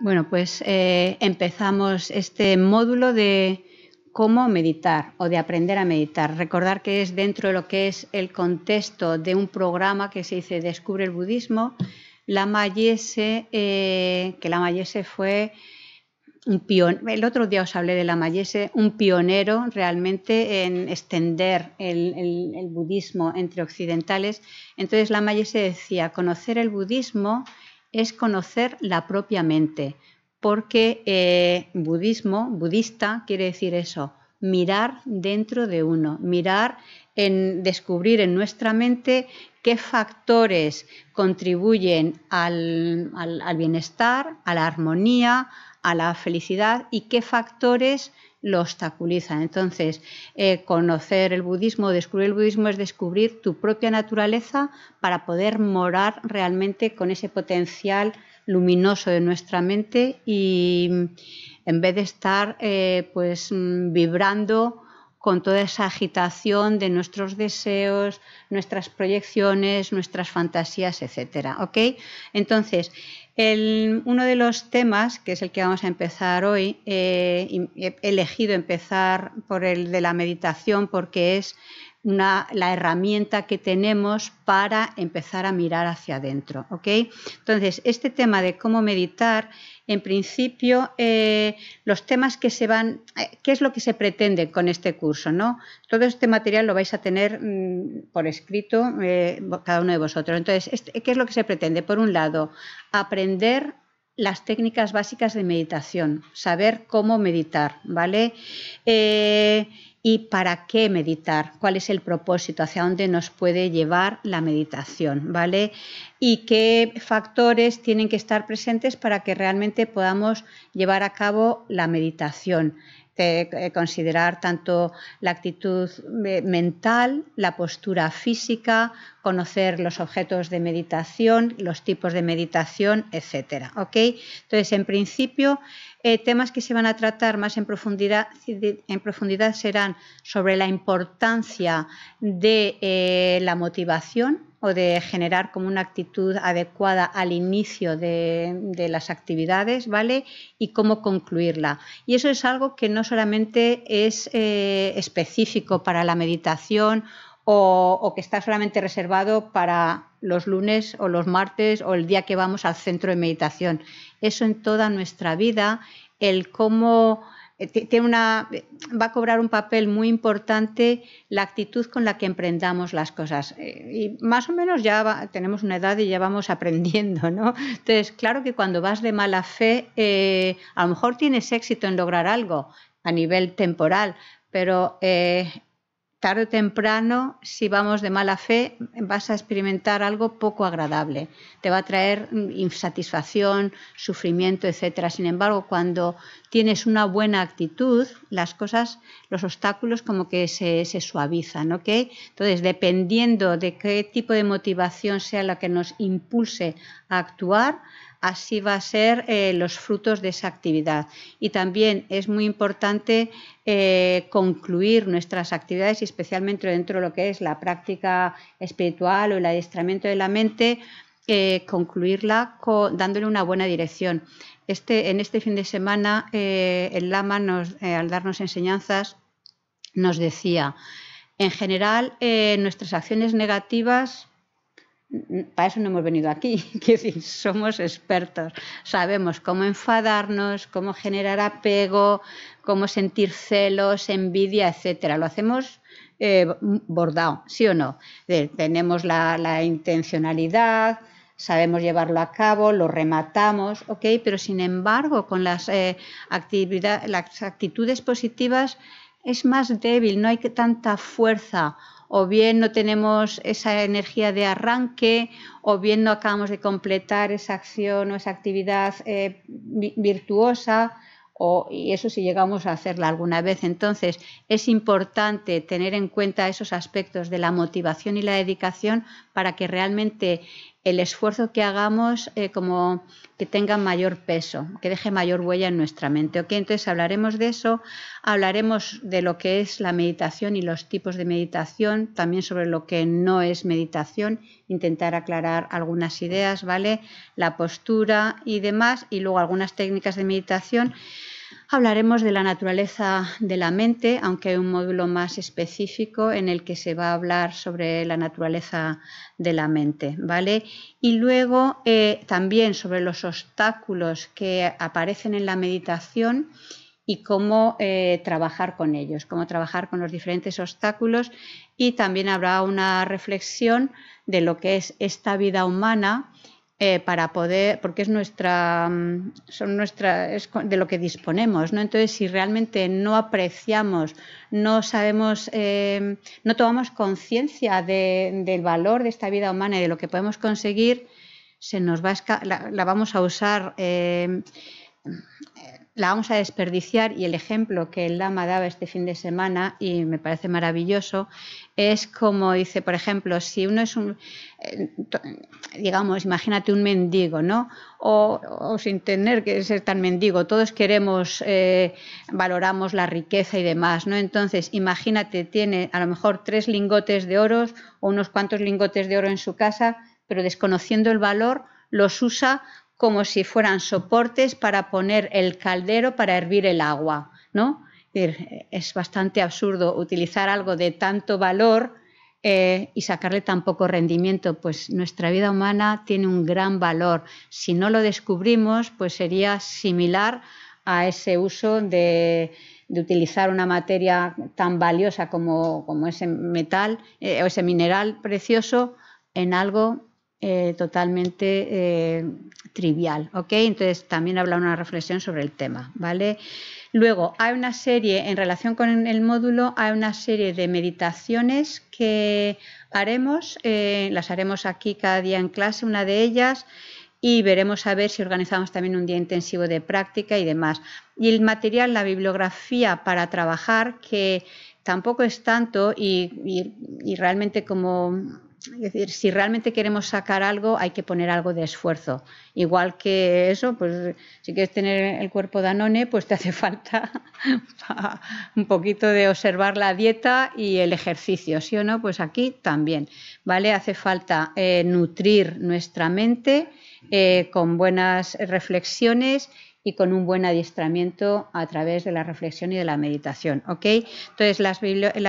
Bueno, pues empezamos este módulo de cómo meditar o de aprender a meditar. Recordar que es dentro de lo que es el contexto de un programa que se dice Descubre el Budismo. Lama Yeshe, que Lama Yeshe fue un pionero, el otro día os hablé de Lama Yeshe, un pionero realmente en extender el budismo entre occidentales. Entonces Lama Yeshe decía, conocer el budismo es conocer la propia mente, porque budista quiere decir eso, mirar dentro de uno, mirar, descubrir en nuestra mente qué factores contribuyen al bienestar, a la armonía, a la felicidad y qué factores lo obstaculizan. Entonces, conocer el budismo, descubrir el budismo es descubrir tu propia naturaleza para poder morar realmente con ese potencial luminoso de nuestra mente y en vez de estar pues vibrando con toda esa agitación de nuestros deseos, nuestras proyecciones, nuestras fantasías, etcétera, ¿ok? Entonces, uno de los temas, que es el que vamos a empezar hoy, he elegido empezar por el de la meditación porque es la herramienta que tenemos para empezar a mirar hacia adentro, ¿ok? Entonces, este tema de cómo meditar, en principio, los temas que se van... ¿Qué es lo que se pretende con este curso, no? Todo este material lo vais a tener por escrito cada uno de vosotros. Entonces, ¿qué es lo que se pretende? Por un lado, aprender las técnicas básicas de meditación, saber cómo meditar, ¿vale? ¿Y para qué meditar? ¿Cuál es el propósito? ¿Hacia dónde nos puede llevar la meditación? ¿Vale? ¿Y qué factores tienen que estar presentes para que realmente podamos llevar a cabo la meditación? Considerar tanto la actitud mental, la postura física, conocer los objetos de meditación, los tipos de meditación, etcétera, ¿ok? Entonces, en principio, temas que se van a tratar más en profundidad serán sobre la importancia de la motivación o de generar como una actitud adecuada al inicio de las actividades, ¿vale? Y cómo concluirla. Y eso es algo que no solamente es específico para la meditación o que está solamente reservado para los lunes o los martes o el día que vamos al centro de meditación. Eso en toda nuestra vida, el cómo... va a cobrar un papel muy importante la actitud con la que emprendamos las cosas. Y más o menos ya tenemos una edad y ya vamos aprendiendo, ¿no? Entonces, claro que cuando vas de mala fe, a lo mejor tienes éxito en lograr algo a nivel temporal, pero tarde o temprano, si vamos de mala fe, vas a experimentar algo poco agradable. Te va a traer insatisfacción, sufrimiento, etcétera. Sin embargo, cuando tienes una buena actitud, las cosas, los obstáculos como que se suavizan, ¿ok? Entonces, dependiendo de qué tipo de motivación sea la que nos impulse a actuar, así va a ser los frutos de esa actividad. Y también es muy importante concluir nuestras actividades, y especialmente dentro de lo que es la práctica espiritual o el adiestramiento de la mente, concluirla dándole una buena dirección. En este fin de semana, el Lama, al darnos enseñanzas, nos decía, en general, nuestras acciones negativas... Para eso no hemos venido aquí, quiero decir, somos expertos, sabemos cómo enfadarnos, cómo generar apego, cómo sentir celos, envidia, etcétera. Lo hacemos bordado, ¿sí o no? Tenemos la intencionalidad, sabemos llevarlo a cabo, lo rematamos, ¿ok? Pero sin embargo, con las actitudes positivas es más débil, no hay tanta fuerza. O bien no tenemos esa energía de arranque, o bien no acabamos de completar esa acción o esa actividad virtuosa, y eso si llegamos a hacerla alguna vez. Entonces, es importante tener en cuenta esos aspectos de la motivación y la dedicación para que realmente el esfuerzo que hagamos como que tenga mayor peso, que deje mayor huella en nuestra mente. ¿Okay? Entonces hablaremos de eso, hablaremos de lo que es la meditación y los tipos de meditación, también sobre lo que no es meditación, intentar aclarar algunas ideas, ¿vale? La postura y demás, y luego algunas técnicas de meditación. Hablaremos de la naturaleza de la mente, aunque hay un módulo más específico en el que se va a hablar sobre la naturaleza de la mente, ¿vale? Y luego también sobre los obstáculos que aparecen en la meditación y cómo trabajar con ellos, cómo trabajar con los diferentes obstáculos, y también habrá una reflexión de lo que es esta vida humana, para poder, porque es es de lo que disponemos, ¿no? Entonces, si realmente no apreciamos, no sabemos, no tomamos conciencia del valor de esta vida humana y de lo que podemos conseguir, se nos va la vamos a usar, la vamos a desperdiciar. Y el ejemplo que el Lama daba este fin de semana, y me parece maravilloso, es como dice, por ejemplo, si uno es un, digamos, imagínate un mendigo, ¿no? O sin tener que ser tan mendigo, todos queremos, valoramos la riqueza y demás, ¿no? Entonces, imagínate, tiene a lo mejor 3 lingotes de oro o unos cuantos lingotes de oro en su casa, pero desconociendo el valor, los usa como si fueran soportes para poner el caldero para hervir el agua, ¿no? Es bastante absurdo utilizar algo de tanto valor y sacarle tan poco rendimiento. Pues nuestra vida humana tiene un gran valor. Si no lo descubrimos, pues sería similar a ese uso de utilizar una materia tan valiosa como ese metal o ese mineral precioso en algo totalmente trivial, ¿ok? Entonces también habla una reflexión sobre el tema, ¿vale? Luego hay una serie, en relación con el módulo, hay una serie de meditaciones que haremos, las haremos aquí cada día en clase, una de ellas, y veremos a ver si organizamos también un día intensivo de práctica y demás. Y el material, la bibliografía para trabajar, que tampoco es tanto y realmente como... Es decir, si realmente queremos sacar algo, hay que poner algo de esfuerzo. Igual que eso, pues si quieres tener el cuerpo Danone, pues te hace falta un poquito de observar la dieta y el ejercicio, ¿sí o no? Pues aquí también, ¿vale? Hace falta nutrir nuestra mente con buenas reflexiones y con un buen adiestramiento a través de la reflexión y de la meditación, ¿ok? Entonces, la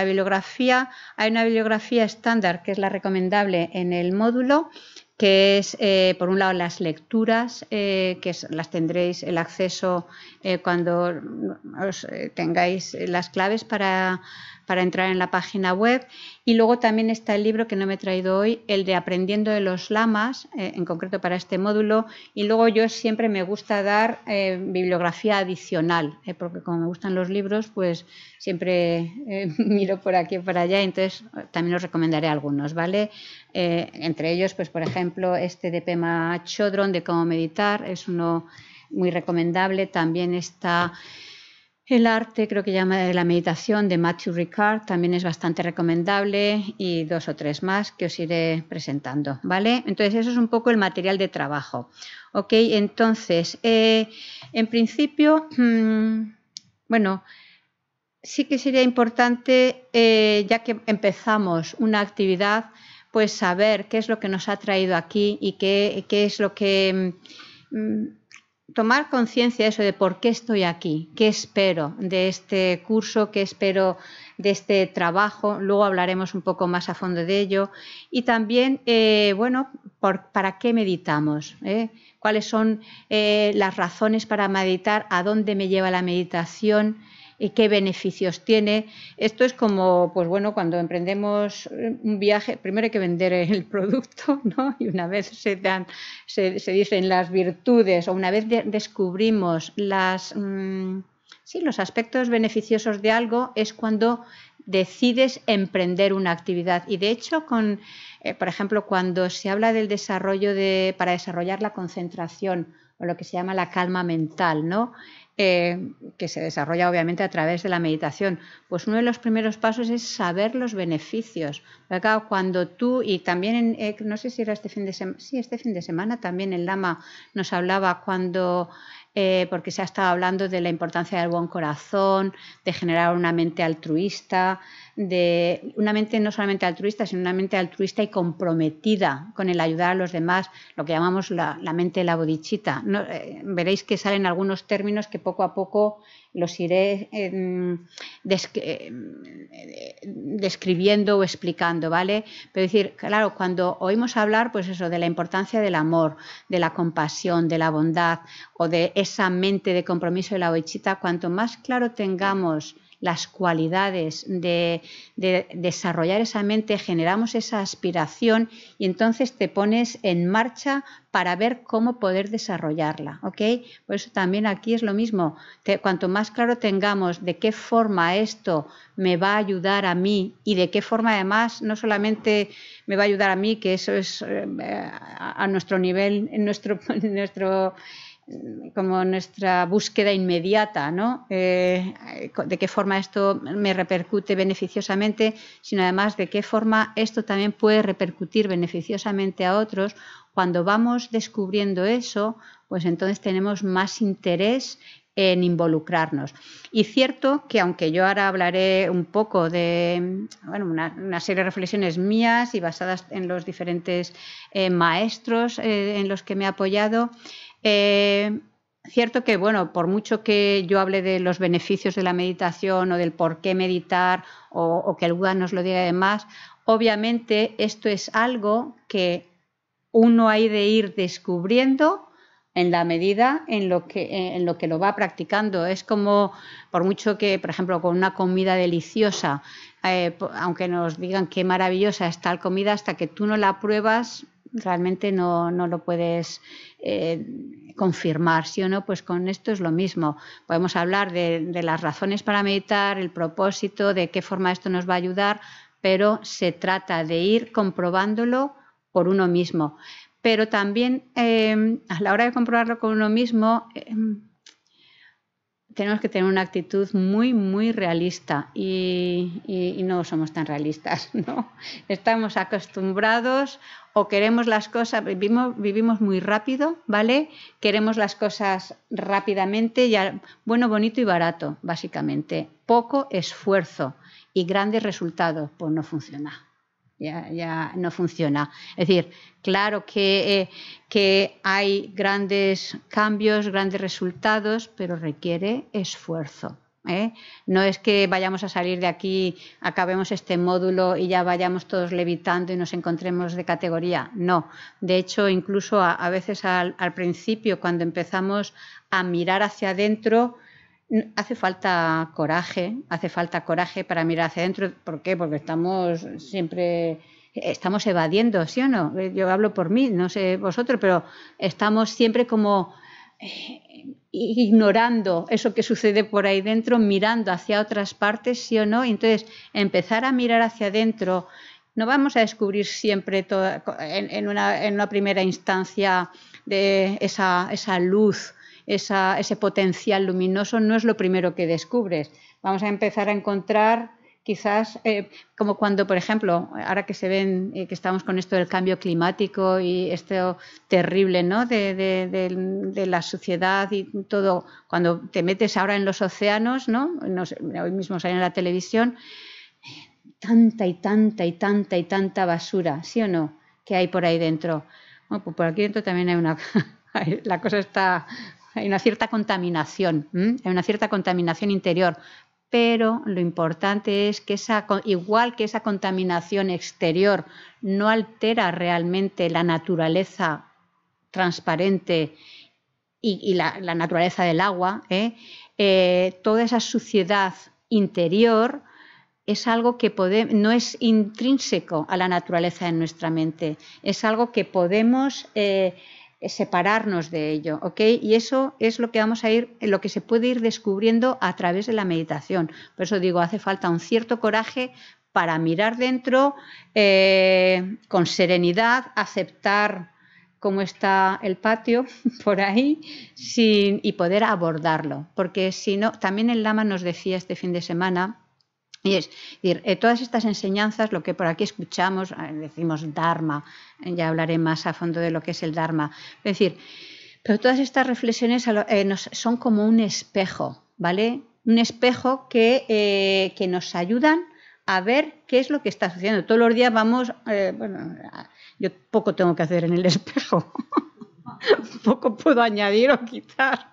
bibliografía, hay una bibliografía estándar que es la recomendable en el módulo, que es, por un lado, las lecturas, que las tendréis el acceso cuando os tengáis las claves para entrar en la página web. Y luego también está el libro que no me he traído hoy, el de Aprendiendo de los Lamas, en concreto para este módulo. Y luego yo siempre me gusta dar bibliografía adicional, porque como me gustan los libros, pues siempre miro por aquí o por allá, entonces también os recomendaré algunos, ¿vale? Entre ellos, pues por ejemplo, este de Pema Chodron, de Cómo Meditar, es uno muy recomendable. También está... El arte, creo que llama, de la meditación, de Matthieu Ricard, también es bastante recomendable, y 2 o 3 más que os iré presentando, ¿vale? Entonces, eso es un poco el material de trabajo, ¿ok? Entonces, en principio, bueno, sí que sería importante, ya que empezamos una actividad, pues saber qué es lo que nos ha traído aquí y qué es lo que... tomar conciencia eso de por qué estoy aquí, qué espero de este curso, qué espero de este trabajo. Luego hablaremos un poco más a fondo de ello. Y también, bueno, ¿para qué meditamos? ¿Cuáles son las razones para meditar? ¿A dónde me lleva la meditación? ¿Y qué beneficios tiene? Esto es como, pues bueno, cuando emprendemos un viaje, primero hay que vender el producto, ¿no? Y una vez se dicen las virtudes, o una vez descubrimos los aspectos beneficiosos de algo, es cuando decides emprender una actividad. Y de hecho, con Por ejemplo, cuando se habla del desarrollo para desarrollar la concentración o lo que se llama la calma mental, ¿no? Que se desarrolla obviamente a través de la meditación, pues uno de los primeros pasos es saber los beneficios. Claro, cuando tú, y también, no sé si era este fin de semana, sí, este fin de semana también el Lama nos hablaba cuando, porque se ha estado hablando de la importancia del buen corazón, de generar una mente altruista, de una mente no solamente altruista, sino una mente altruista y comprometida con el ayudar a los demás, lo que llamamos la mente de la bodhichitta. ¿No? Veréis que salen algunos términos que poco a poco los iré describiendo o explicando, ¿vale? Pero es decir, claro, cuando oímos hablar, pues eso, de la importancia del amor, de la compasión, de la bondad o de esa mente de compromiso de la bodhichitta, cuanto más claro tengamos las cualidades de desarrollar esa mente, generamos esa aspiración y entonces te pones en marcha para ver cómo poder desarrollarla, ¿ok? Por eso también aquí es lo mismo, cuanto más claro tengamos de qué forma esto me va a ayudar a mí y de qué forma además no solamente me va a ayudar a mí, que eso es a nuestro nivel, como nuestra búsqueda inmediata, ¿no? De qué forma esto me repercute beneficiosamente, sino además de qué forma esto también puede repercutir beneficiosamente a otros. Cuando vamos descubriendo eso, pues entonces tenemos más interés en involucrarnos. Y cierto que aunque yo ahora hablaré un poco de una serie de reflexiones mías y basadas en los diferentes maestros en los que me he apoyado, cierto que, bueno, por mucho que yo hable de los beneficios de la meditación o del por qué meditar o que el Buda nos lo diga y demás, obviamente esto es algo que uno hay de ir descubriendo en la medida en lo que lo va practicando. Es como, por mucho que, por ejemplo, con una comida deliciosa, aunque nos digan qué maravillosa es tal comida, hasta que tú no la pruebas, realmente no lo puedes confirmar, ¿sí o no? Pues con esto es lo mismo. Podemos hablar de las razones para meditar, el propósito, de qué forma esto nos va a ayudar, pero se trata de ir comprobándolo por uno mismo. Pero también a la hora de comprobarlo con uno mismo tenemos que tener una actitud muy, muy realista y no somos tan realistas, ¿no? Estamos acostumbrados o queremos las cosas, vivimos muy rápido, ¿vale? Queremos las cosas rápidamente, bueno, bonito y barato, básicamente. Poco esfuerzo y grandes resultados, pues no funciona. Ya no funciona. Es decir, claro que hay grandes cambios, grandes resultados, pero requiere esfuerzo, ¿eh? No es que vayamos a salir de aquí, acabemos este módulo y ya vayamos todos levitando y nos encontremos de categoría. No. De hecho, incluso a veces al principio, cuando empezamos a mirar hacia adentro, hace falta coraje para mirar hacia adentro. ¿Por qué? Porque estamos evadiendo, ¿sí o no? Yo hablo por mí, no sé vosotros, pero estamos siempre como ignorando eso que sucede por ahí dentro, mirando hacia otras partes, ¿sí o no? Entonces, empezar a mirar hacia adentro, no vamos a descubrir siempre todo, en una primera instancia de esa luz, ese potencial luminoso. No es lo primero que descubres. Vamos a empezar a encontrar quizás, como cuando, por ejemplo, ahora que se ven, que estamos con esto del cambio climático y esto terrible, ¿no? de la suciedad y todo, cuando te metes ahora en los océanos, ¿no? Hoy mismo sale en la televisión tanta basura, ¿sí o no?, que hay por ahí dentro. Bueno, pues por aquí dentro también hay una... La cosa está... Hay una cierta contaminación, ¿eh? Hay una cierta contaminación interior, pero lo importante es que igual que esa contaminación exterior no altera realmente la naturaleza transparente y la naturaleza del agua, ¿eh? Toda esa suciedad interior es algo que no es intrínseco a la naturaleza de nuestra mente, es algo que podemos... separarnos de ello, ¿ok? Y eso es lo que lo que se puede ir descubriendo a través de la meditación. Por eso digo, hace falta un cierto coraje para mirar dentro con serenidad, aceptar cómo está el patio por ahí y poder abordarlo. Porque si no, también el Lama nos decía este fin de semana, y es decir, todas estas enseñanzas, lo que por aquí escuchamos, decimos Dharma, ya hablaré más a fondo de lo que es el Dharma, es decir, pero todas estas reflexiones son como un espejo, ¿vale? Un espejo que nos ayudan a ver qué es lo que está sucediendo. Todos los días vamos, bueno, yo poco tengo que hacer en el espejo, poco puedo añadir o quitar.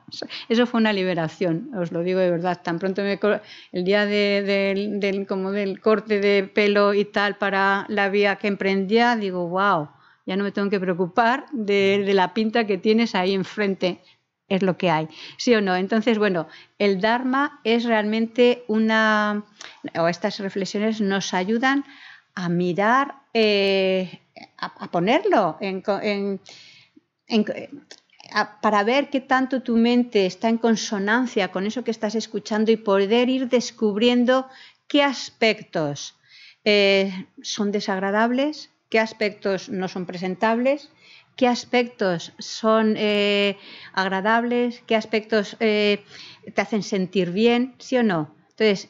Eso fue una liberación, os lo digo de verdad. Tan pronto el día del corte de pelo y tal para la vía que emprendía, digo, wow, ya no me tengo que preocupar de la pinta que tienes ahí enfrente. Es lo que hay, ¿sí o no? Entonces, bueno, el Dharma es realmente estas reflexiones nos ayudan a mirar, a ponerlo para ver qué tanto tu mente está en consonancia con eso que estás escuchando y poder ir descubriendo qué aspectos son desagradables, qué aspectos no son presentables, qué aspectos son agradables, qué aspectos te hacen sentir bien, ¿sí o no? Entonces,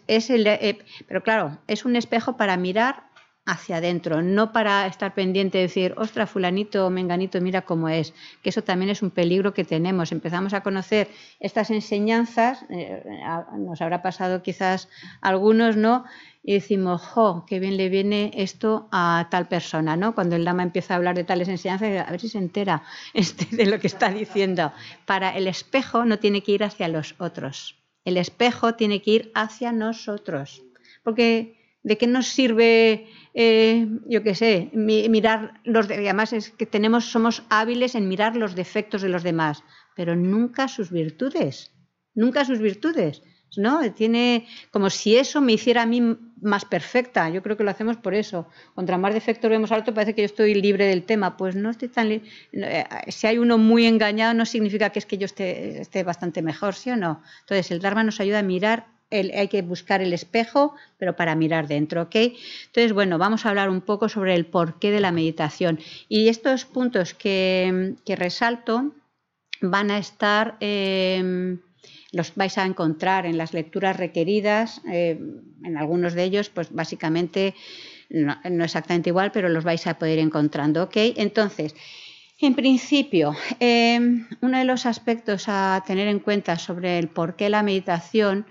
pero claro, es un espejo para mirar hacia adentro, no para estar pendiente de decir, ostras, fulanito o menganito, mira cómo es, que eso también es un peligro que tenemos. Empezamos a conocer estas enseñanzas, nos habrá pasado quizás algunos, ¿no? Y decimos, jo, qué bien le viene esto a tal persona, ¿no? Cuando el Lama empieza a hablar de tales enseñanzas, a ver si se entera de lo que está diciendo. Para el espejo no tiene que ir hacia los otros, el espejo tiene que ir hacia nosotros, porque ¿de qué nos sirve, yo qué sé, mirar los demás? Además es que somos hábiles en mirar los defectos de los demás, pero nunca sus virtudes, ¿no? Tiene como si eso me hiciera a mí más perfecta. Yo creo que lo hacemos por eso. Contra más defectos vemos al otro, parece que yo estoy libre del tema. Pues no estoy tan libre. Si hay uno muy engañado, no significa que es que yo esté bastante mejor, ¿sí o no? Entonces, el Dharma nos ayuda a mirar. Hay que buscar el espejo, pero para mirar dentro, ¿ok? Entonces, bueno, vamos a hablar un poco sobre el porqué de la meditación. Y estos puntos que resalto van a estar, los vais a encontrar en las lecturas requeridas, en algunos de ellos, pues básicamente, no exactamente igual, pero los vais a poder ir encontrando, ¿ok? Entonces, en principio, uno de los aspectos a tener en cuenta sobre el porqué de la meditación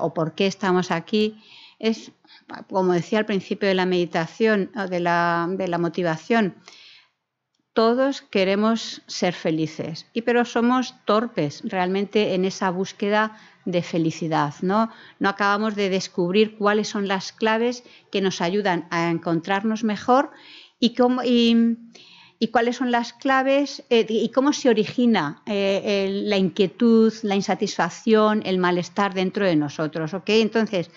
o por qué estamos aquí, es, como decía al principio de la meditación, o de la motivación, todos queremos ser felices, pero somos torpes realmente en esa búsqueda de felicidad, ¿no? No acabamos de descubrir cuáles son las claves que nos ayudan a encontrarnos mejor y cuáles son las claves y cómo se origina la inquietud, la insatisfacción, el malestar dentro de nosotros, ¿ok? Entonces,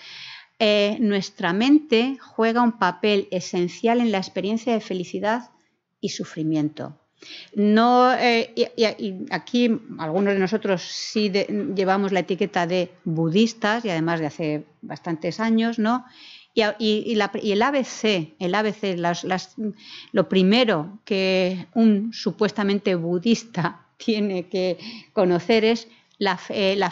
nuestra mente juega un papel esencial en la experiencia de felicidad y sufrimiento. No, y aquí algunos de nosotros sí llevamos la etiqueta de budistas, y además de hace bastantes años, ¿no? Y el ABC, lo primero que un supuestamente budista tiene que conocer es la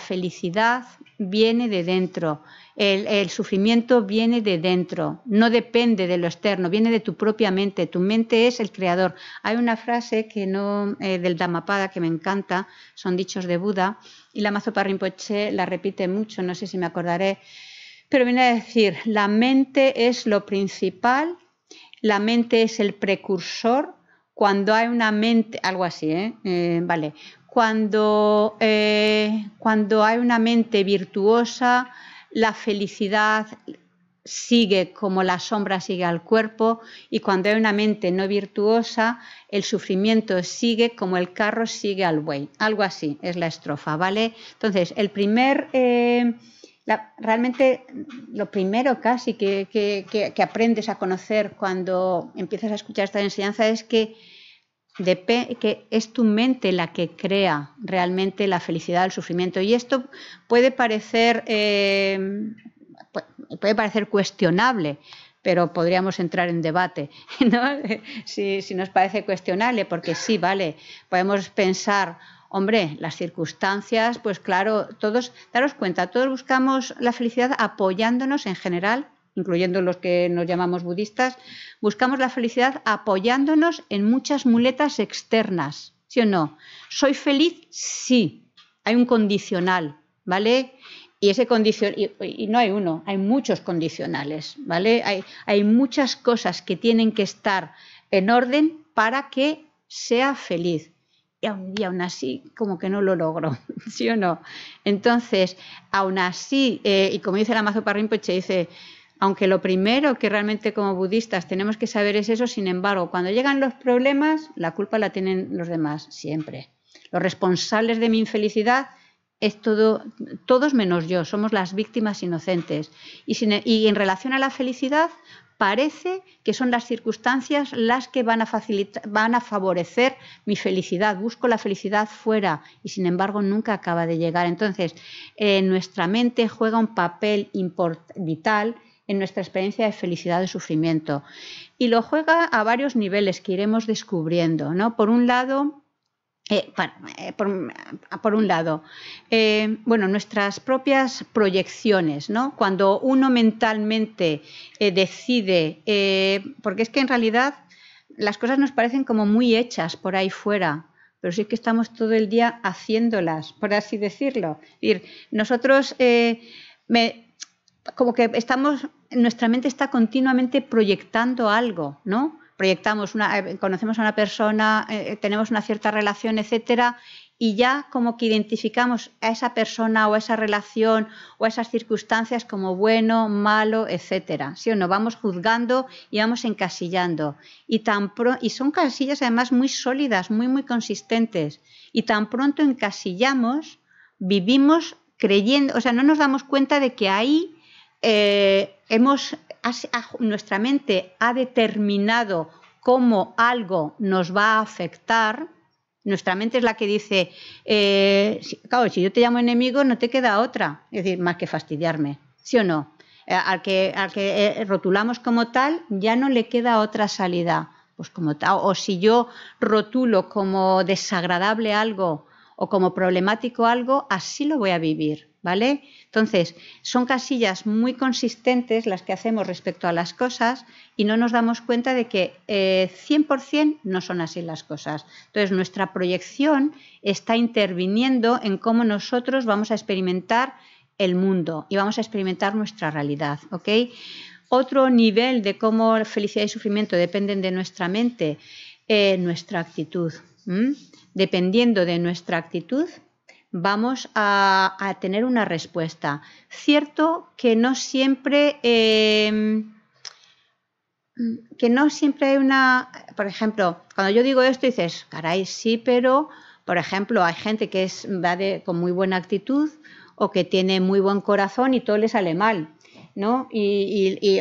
felicidad viene de dentro, el sufrimiento viene de dentro, no depende de lo externo, viene de tu propia mente, tu mente es el creador. Hay una frase que no del Dhammapada que me encanta, son dichos de Buda, y la Zopa Rinpoche la repite mucho, no sé si me acordaré, pero viene a decir, la mente es lo principal, la mente es el precursor, cuando hay una mente, algo así, vale, cuando hay una mente virtuosa, la felicidad sigue como la sombra sigue al cuerpo, y cuando hay una mente no virtuosa, el sufrimiento sigue como el carro sigue al buey, algo así es la estrofa, ¿vale? Entonces, el primer... realmente lo primero casi que aprendes a conocer cuando empiezas a escuchar esta enseñanza es que es tu mente la que crea realmente la felicidad, el sufrimiento. Y esto puede parecer cuestionable, pero podríamos entrar en debate, ¿no? Si nos parece cuestionable, porque sí, vale, podemos pensar, hombre, las circunstancias, pues claro, todos, daros cuenta, todos buscamos la felicidad apoyándonos en general, incluyendo los que nos llamamos budistas, buscamos la felicidad apoyándonos en muchas muletas externas, ¿sí o no? ¿Soy feliz? Sí, hay un condicional, ¿vale? Y ese condicional, y no hay uno, hay muchos condicionales, ¿vale? Hay muchas cosas que tienen que estar en orden para que sea feliz. Y aún así, como que no lo logro, ¿sí o no? Entonces, aún así, y como dice Lama Rinpoche, dice, aunque lo primero que realmente como budistas tenemos que saber es eso, sin embargo, cuando llegan los problemas, la culpa la tienen los demás, siempre. Los responsables de mi infelicidad es todos menos yo, somos las víctimas inocentes. Y en relación a la felicidad, parece que son las circunstancias las que van a favorecer mi felicidad. Busco la felicidad fuera y, sin embargo, nunca acaba de llegar. Entonces, nuestra mente juega un papel vital en nuestra experiencia de felicidad o sufrimiento. Y lo juega a varios niveles que iremos descubriendo, ¿no? Por un lado, nuestras propias proyecciones, ¿no? Cuando uno mentalmente decide, porque es que en realidad las cosas nos parecen como muy hechas por ahí fuera, pero sí que estamos todo el día haciéndolas, por así decirlo. Es decir, nosotros como que estamos, nuestra mente está continuamente proyectando algo, ¿no? Proyectamos conocemos a una persona, tenemos una cierta relación, etcétera, y ya como que identificamos a esa persona o a esa relación o a esas circunstancias como bueno, malo, etcétera. ¿Sí o no? Vamos juzgando y vamos encasillando. Y son casillas además muy sólidas, muy, muy consistentes. Y tan pronto encasillamos, vivimos creyendo, o sea, no nos damos cuenta de que ahí nuestra mente ha determinado cómo algo nos va a afectar. Nuestra mente es la que dice, claro, si yo te llamo enemigo no te queda otra, es decir, más que fastidiarme, ¿sí o no? Al que rotulamos como tal ya no le queda otra salida, pues como tal, o si yo rotulo como desagradable algo o como problemático algo, así lo voy a vivir, ¿vale? Entonces, son casillas muy consistentes las que hacemos respecto a las cosas y no nos damos cuenta de que 100% no son así las cosas. Entonces, nuestra proyección está interviniendo en cómo nosotros vamos a experimentar el mundo y vamos a experimentar nuestra realidad, ¿ok? Otro nivel de cómo felicidad y sufrimiento dependen de nuestra mente, nuestra actitud. Dependiendo de nuestra actitud, vamos a tener una respuesta. Cierto que no siempre hay una... Por ejemplo, cuando yo digo esto dices, caray, sí, pero, por ejemplo, hay gente que va con muy buena actitud o que tiene muy buen corazón y todo le sale mal, ¿no?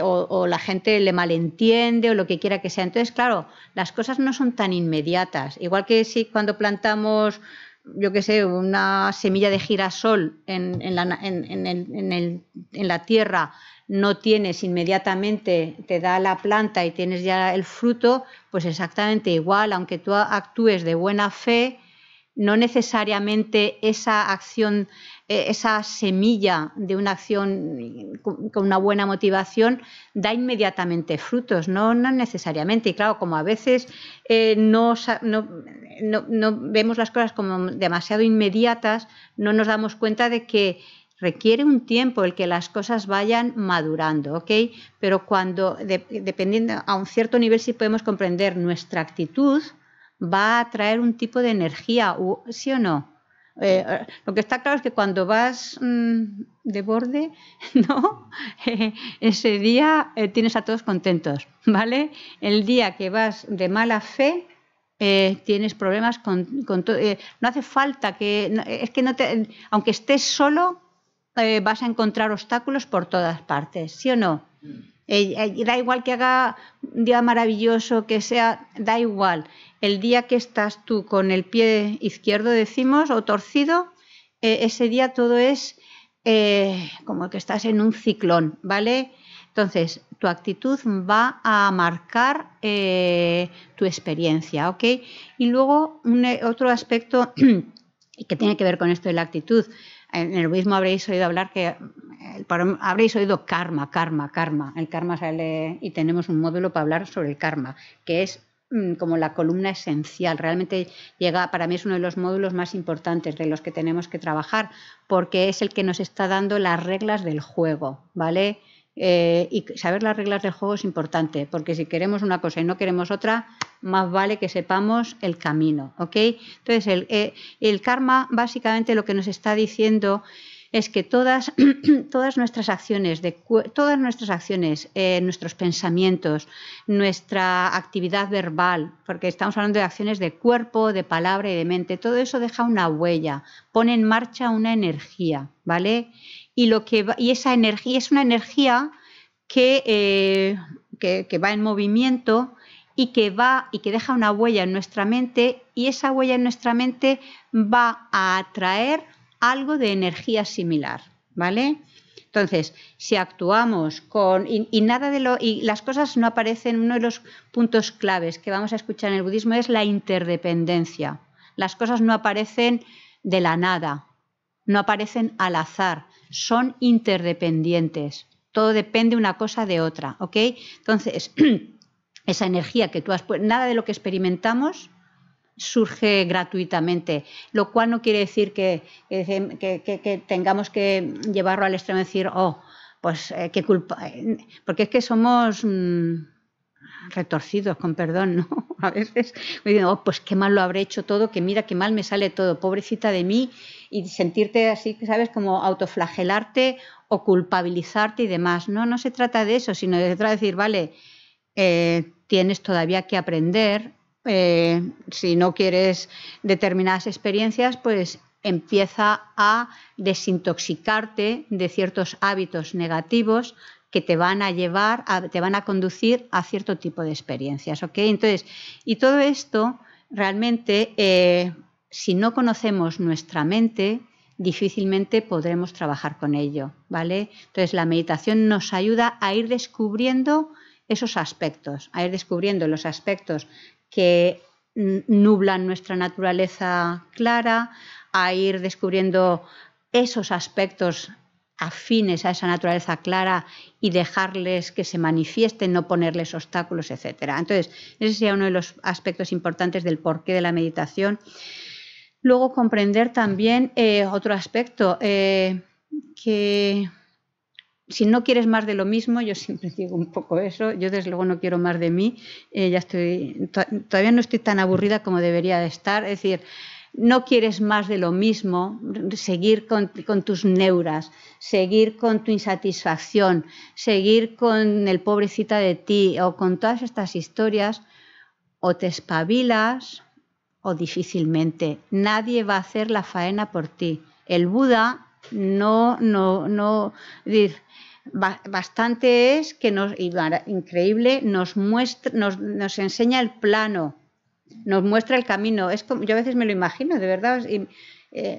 O la gente le malentiende o lo que quiera que sea. Entonces, claro, las cosas no son tan inmediatas. Igual que si cuando plantamos... yo qué sé, una semilla de girasol en la tierra no tienes inmediatamente, te da la planta y tienes ya el fruto, pues exactamente igual, aunque tú actúes de buena fe, no necesariamente esa acción, esa semilla de una acción con una buena motivación da inmediatamente frutos, no necesariamente. Y claro, como a veces no vemos las cosas como demasiado inmediatas, no nos damos cuenta de que requiere un tiempo el que las cosas vayan madurando, ¿ok? Pero cuando, dependiendo, a un cierto nivel sí podemos comprender, nuestra actitud va a traer un tipo de energía, ¿sí o no? Lo que está claro es que cuando vas de borde, ¿no? Ese día tienes a todos contentos, ¿vale? El día que vas de mala fe tienes problemas con todo. No hace falta que... aunque estés solo, vas a encontrar obstáculos por todas partes, ¿sí o no? Da igual que haga un día maravilloso, que sea, da igual. El día que estás tú con el pie izquierdo, decimos, o torcido, ese día todo es como que estás en un ciclón, ¿vale? Entonces, tu actitud va a marcar tu experiencia, ¿ok? Y luego otro aspecto que tiene que ver con esto de la actitud. En el budismo habréis oído hablar que habréis oído karma, karma, karma. El karma sale y tenemos un módulo para hablar sobre el karma, que es como la columna esencial. Realmente llega, para mí es uno de los módulos más importantes de los que tenemos que trabajar, porque es el que nos está dando las reglas del juego, ¿vale? Y saber las reglas del juego es importante, porque si queremos una cosa y no queremos otra, más vale que sepamos el camino, ¿ok? Entonces el karma básicamente lo que nos está diciendo es que todas nuestras acciones, nuestros pensamientos, nuestra actividad verbal, porque estamos hablando de acciones de cuerpo, de palabra y de mente, todo eso deja una huella, pone en marcha una energía, ¿vale? Y esa energía es una energía que va en movimiento y que deja una huella en nuestra mente, y esa huella en nuestra mente va a atraer algo de energía similar, ¿vale? Entonces, si actuamos y las cosas no aparecen. Uno de los puntos claves que vamos a escuchar en el budismo es la interdependencia. Las cosas no aparecen de la nada, no aparecen al azar, son interdependientes. Todo depende una cosa de otra, ¿ok? Entonces, esa energía que tú has puesto, nada de lo que experimentamos surge gratuitamente, lo cual no quiere decir que tengamos que llevarlo al extremo y decir, oh, pues qué culpa, porque es que somos retorcidos, con perdón, ¿no? A veces me dicen, oh, pues qué mal lo habré hecho todo, que mira qué mal me sale todo, pobrecita de mí, y sentirte así, ¿sabes?, como autoflagelarte o culpabilizarte y demás. No, no se trata de eso, sino de decir, vale, tienes todavía que aprender. Si no quieres determinadas experiencias, pues empieza a desintoxicarte de ciertos hábitos negativos que te van a conducir a cierto tipo de experiencias, ¿ok? Entonces, y todo esto realmente, si no conocemos nuestra mente, difícilmente podremos trabajar con ello, ¿vale? Entonces, la meditación nos ayuda a ir descubriendo esos aspectos, a ir descubriendo los aspectos que nublan nuestra naturaleza clara, a ir descubriendo esos aspectos afines a esa naturaleza clara y dejarles que se manifiesten, no ponerles obstáculos, etc. Entonces, ese sería uno de los aspectos importantes del porqué de la meditación. Luego, comprender también otro aspecto, que si no quieres más de lo mismo, yo siempre digo un poco eso, yo desde luego no quiero más de mí, todavía no estoy tan aburrida como debería de estar, es decir, no quieres más de lo mismo, seguir con tus neuras, seguir con tu insatisfacción, seguir con el pobrecita de ti o con todas estas historias, o te espabilas o difícilmente, nadie va a hacer la faena por ti. El Buda no bastante es que increíble, nos enseña el plano, nos muestra el camino. Es como, yo a veces me lo imagino, de verdad,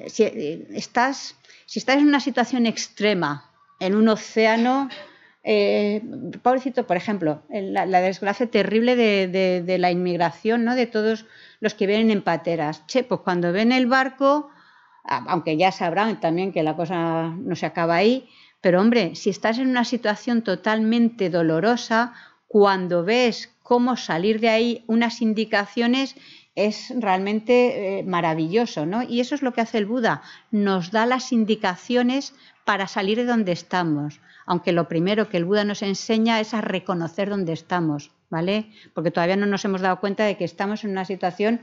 si estás en una situación extrema, en un océano, pobrecito, por ejemplo, la desgracia terrible de la inmigración, ¿no?, de todos los que vienen en pateras. Che, pues cuando ven el barco, aunque ya sabrán también que la cosa no se acaba ahí, pero hombre, si estás en una situación totalmente dolorosa, cuando ves cómo salir de ahí, unas indicaciones, es realmente maravilloso, ¿no? Y eso es lo que hace el Buda, nos da las indicaciones para salir de donde estamos, aunque lo primero que el Buda nos enseña es a reconocer dónde estamos, ¿vale? Porque todavía no nos hemos dado cuenta de que estamos en una situación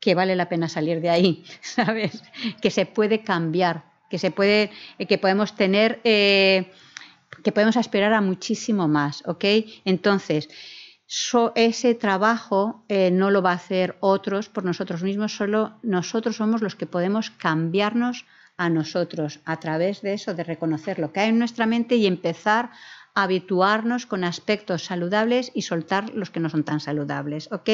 que vale la pena salir de ahí, ¿sabes? Que se puede cambiar, que podemos aspirar a muchísimo más, ¿ok? Entonces, ese trabajo no lo va a hacer otros por nosotros mismos, solo nosotros somos los que podemos cambiarnos a nosotros a través de eso, de reconocer lo que hay en nuestra mente y empezar a habituarnos con aspectos saludables y soltar los que no son tan saludables, ¿ok?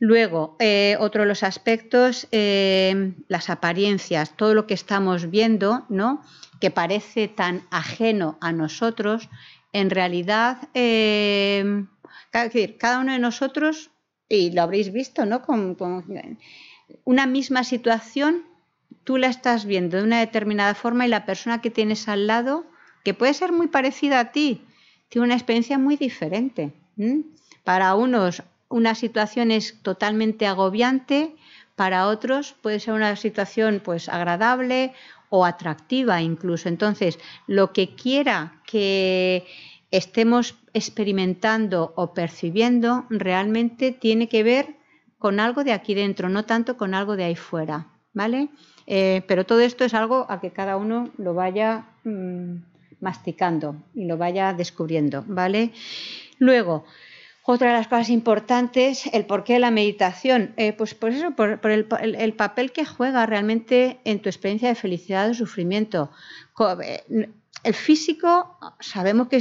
Luego, otro de los aspectos, las apariencias, todo lo que estamos viendo, ¿no?, que parece tan ajeno a nosotros, en realidad, es decir, cada uno de nosotros, y lo habréis visto, ¿no? Con una misma situación, tú la estás viendo de una determinada forma y la persona que tienes al lado, que puede ser muy parecida a ti, tiene una experiencia muy diferente. ¿Mm? Para unos, una situación es totalmente agobiante, para otros puede ser una situación pues agradable o atractiva incluso. Entonces, lo que quiera que estemos experimentando o percibiendo realmente tiene que ver con algo de aquí dentro, no tanto con algo de ahí fuera, ¿vale? Pero todo esto es algo a que cada uno lo vaya masticando y lo vaya descubriendo, ¿vale? Luego, otra de las cosas importantes, el porqué de la meditación. Pues por eso, por el papel que juega realmente en tu experiencia de felicidad o sufrimiento. El físico sabemos que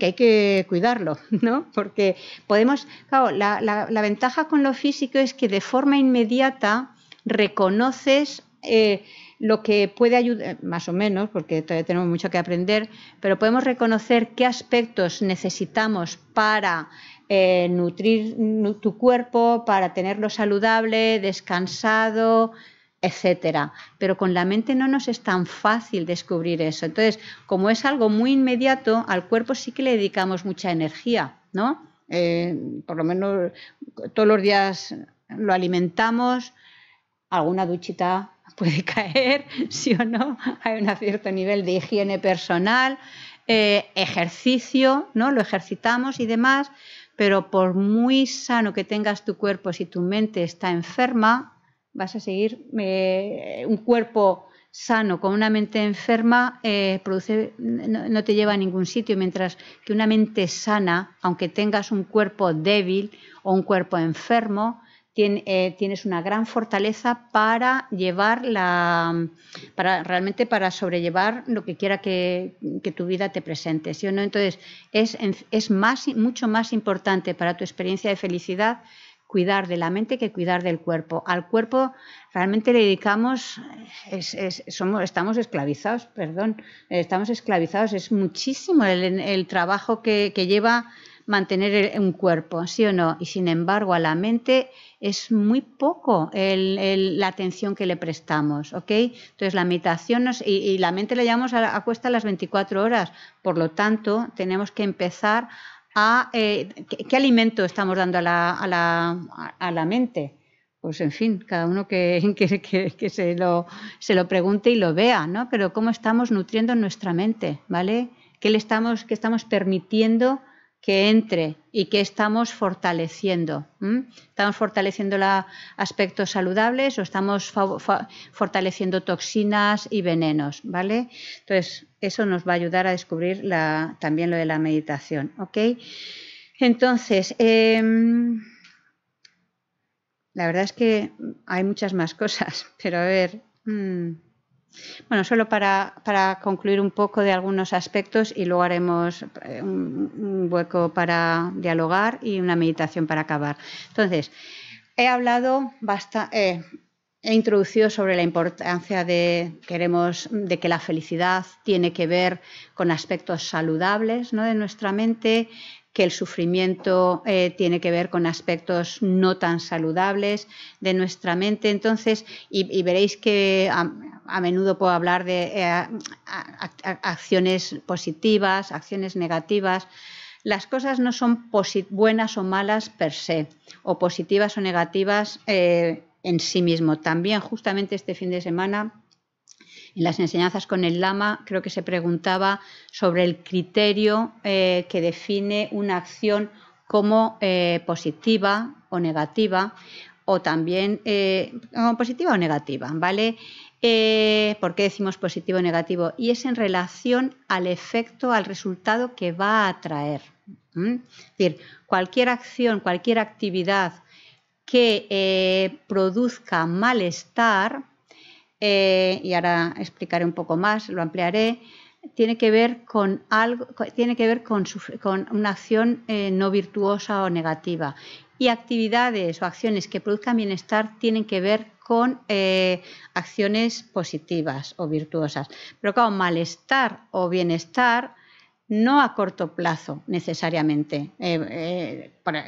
hay que cuidarlo, ¿no? Porque podemos, claro, la ventaja con lo físico es que de forma inmediata reconoces lo que puede ayudar, más o menos, porque todavía tenemos mucho que aprender, pero podemos reconocer qué aspectos necesitamos para nutrir tu cuerpo, para tenerlo saludable, descansado, etcétera. Pero con la mente no nos es tan fácil descubrir eso. Entonces, como es algo muy inmediato, al cuerpo sí que le dedicamos mucha energía, ¿no? Por lo menos todos los días lo alimentamos, alguna duchita puede caer, sí o no, hay un cierto nivel de higiene personal, ejercicio, ¿no? Lo ejercitamos y demás, pero por muy sano que tengas tu cuerpo, si tu mente está enferma, vas a seguir un cuerpo sano con una mente enferma, no te lleva a ningún sitio, mientras que una mente sana, aunque tengas un cuerpo débil o un cuerpo enfermo, tienes una gran fortaleza para llevar para sobrellevar lo que quiera que tu vida te presente, ¿sí o no? Entonces mucho más importante para tu experiencia de felicidad cuidar de la mente que cuidar del cuerpo. Al cuerpo realmente le dedicamos, estamos esclavizados, perdón, estamos esclavizados, es muchísimo el trabajo que lleva mantener un cuerpo, ¿sí o no? Y sin embargo a la mente es muy poco la atención que le prestamos, ¿ok? Entonces la meditación y la mente la llevamos a cuesta las 24 horas, por lo tanto tenemos que empezar a... ¿qué alimento estamos dando a la mente? Pues en fin, cada uno que se lo pregunte y lo vea, ¿no? Pero ¿cómo estamos nutriendo nuestra mente, ¿vale? ¿Qué estamos permitiendo que entre y que estamos fortaleciendo? ¿Estamos fortaleciendo aspectos saludables o estamos fortaleciendo toxinas y venenos, ¿vale? Entonces, eso nos va a ayudar a descubrir también lo de la meditación, ¿ok? Entonces, la verdad es que hay muchas más cosas, pero a ver... Bueno, solo para concluir un poco de algunos aspectos y luego haremos un hueco para dialogar y una meditación para acabar. Entonces, he introducido sobre la importancia de que la felicidad tiene que ver con aspectos saludables, ¿no?, de nuestra mente, que el sufrimiento tiene que ver con aspectos no tan saludables de nuestra mente. Entonces, y veréis que a menudo puedo hablar de acciones positivas, acciones negativas. Las cosas no son buenas o malas per se, o positivas o negativas en sí mismo. También justamente este fin de semana, en las enseñanzas con el Lama, creo que se preguntaba sobre el criterio que define una acción como positiva o negativa, o también positiva o negativa, ¿vale? ¿Por qué decimos positivo o negativo? Y es en relación al efecto, al resultado que va a traer. Es decir, cualquier acción, cualquier actividad que produzca malestar, y ahora explicaré un poco más, lo ampliaré, tiene que ver con algo, tiene que ver con una acción no virtuosa o negativa. y actividades o acciones que produzcan bienestar tienen que ver con acciones positivas o virtuosas. Pero claro, malestar o bienestar no a corto plazo necesariamente.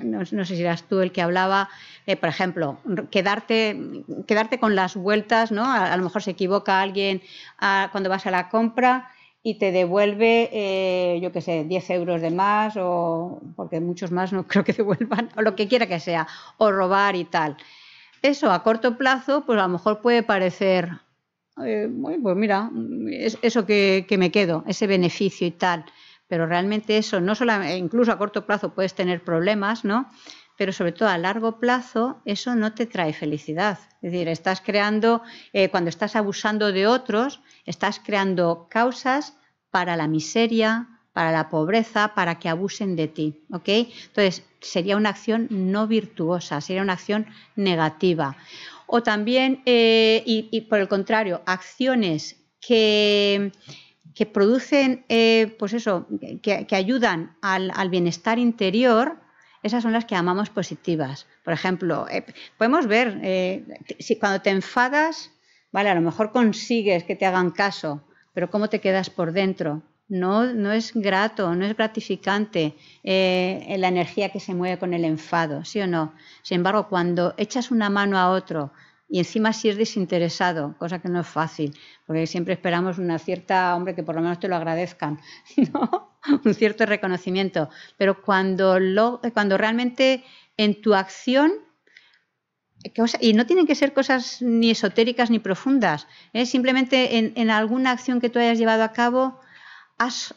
No sé si eras tú el que hablaba, por ejemplo, quedarte con las vueltas, ¿no? A lo mejor se equivoca alguien cuando vas a la compra y te devuelve, yo qué sé, 10 euros de más, o porque muchos más no creo que devuelvan, o lo que quiera que sea, o robar y tal. Eso a corto plazo, pues a lo mejor puede parecer, pues mira, eso que me quedo, ese beneficio y tal. Pero realmente eso, no solamente, incluso a corto plazo puedes tener problemas, ¿no? Pero sobre todo a largo plazo eso no te trae felicidad. Es decir, estás creando, cuando estás abusando de otros, estás creando causas para la miseria, para la pobreza, para que abusen de ti, ¿ok? Entonces sería una acción no virtuosa, sería una acción negativa. O también, y por el contrario, acciones que producen, pues eso, que ayudan al bienestar interior. Esas son las que llamamos positivas. Por ejemplo, podemos ver, si cuando te enfadas, vale, a lo mejor consigues que te hagan caso, pero ¿cómo te quedas por dentro? No es grato, no es gratificante la energía que se mueve con el enfado, ¿sí o no? Sin embargo, cuando echas una mano a otro, y encima si es desinteresado, cosa que no es fácil, porque siempre esperamos una cierta, hombre, que por lo menos te lo agradezcan, ¿no? Un cierto reconocimiento. Pero cuando realmente en tu acción, y no tienen que ser cosas ni esotéricas ni profundas, ¿eh? Simplemente en alguna acción que tú hayas llevado a cabo, has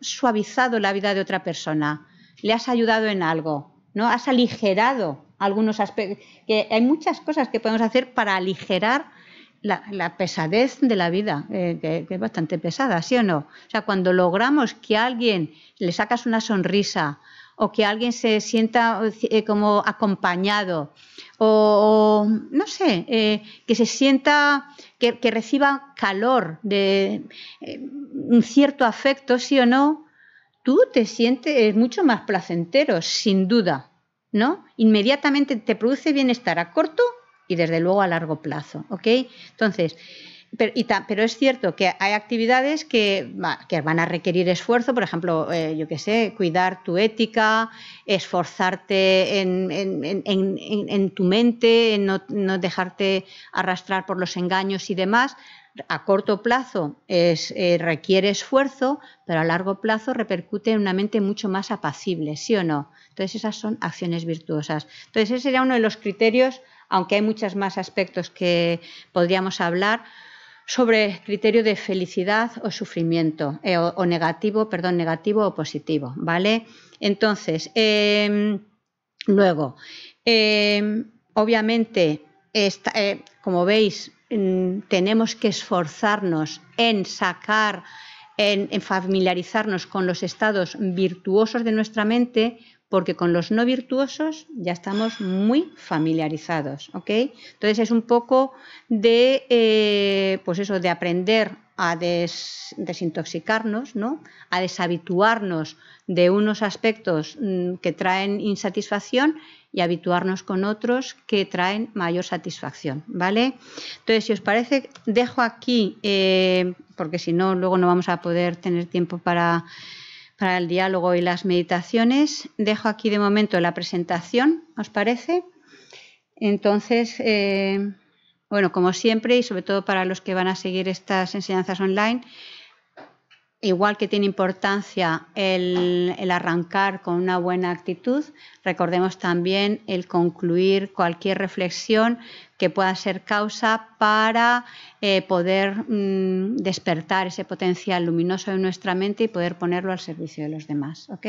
suavizado la vida de otra persona, le has ayudado en algo, ¿no? Has aligerado algunos aspectos, que hay muchas cosas que podemos hacer para aligerar la pesadez de la vida, que es bastante pesada, ¿sí o no? O sea, cuando logramos que a alguien le sacas una sonrisa, o que alguien se sienta como acompañado, o no sé, que se sienta, que reciba calor, un cierto afecto, ¿sí o no? Tú te sientes mucho más placentero, sin duda, ¿no? Inmediatamente te produce bienestar a corto y desde luego a largo plazo, ¿ok? Entonces, pero es cierto que hay actividades que van a requerir esfuerzo, por ejemplo, yo qué sé, cuidar tu ética, esforzarte en tu mente, en no dejarte arrastrar por los engaños y demás. A corto plazo requiere esfuerzo, pero a largo plazo repercute en una mente mucho más apacible, ¿sí o no? Entonces esas son acciones virtuosas. Entonces ese sería uno de los criterios, aunque hay muchos más aspectos que podríamos hablar, sobre el criterio de felicidad o sufrimiento, o negativo, perdón, negativo o positivo, ¿vale? Entonces, luego, obviamente, como veis, tenemos que esforzarnos en familiarizarnos con los estados virtuosos de nuestra mente, porque con los no virtuosos ya estamos muy familiarizados, ¿ok? Entonces es un poco de, pues eso, de aprender a desintoxicarnos, ¿no? A deshabituarnos de unos aspectos que traen insatisfacción y habituarnos con otros que traen mayor satisfacción, ¿vale? Entonces, si os parece, dejo aquí, porque si no, luego no vamos a poder tener tiempo para el diálogo y las meditaciones. Dejo aquí de momento la presentación, ¿os parece? Entonces, bueno, como siempre, y sobre todo para los que van a seguir estas enseñanzas online, igual que tiene importancia el arrancar con una buena actitud, recordemos también el concluir cualquier reflexión que pueda ser causa para poder despertar ese potencial luminoso de nuestra mente y poder ponerlo al servicio de los demás, ¿ok?